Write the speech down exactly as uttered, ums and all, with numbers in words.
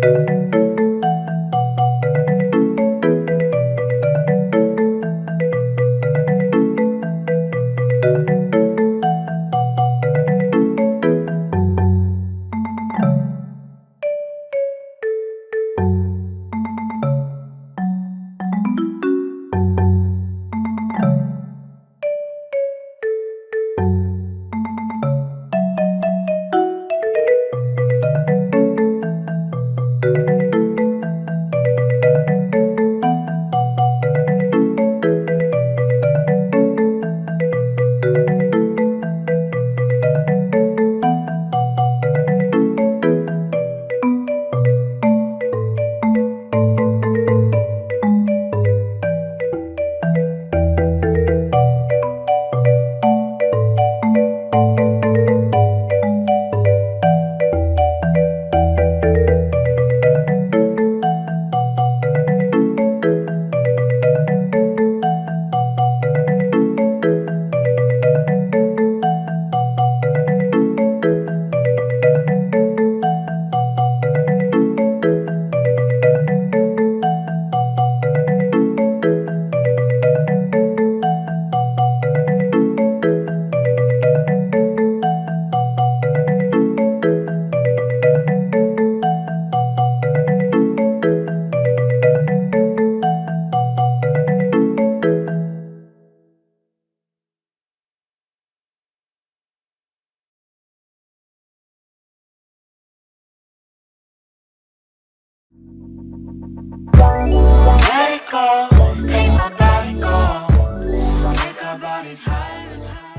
Let it go, take my body go, take our bodies higher and higher.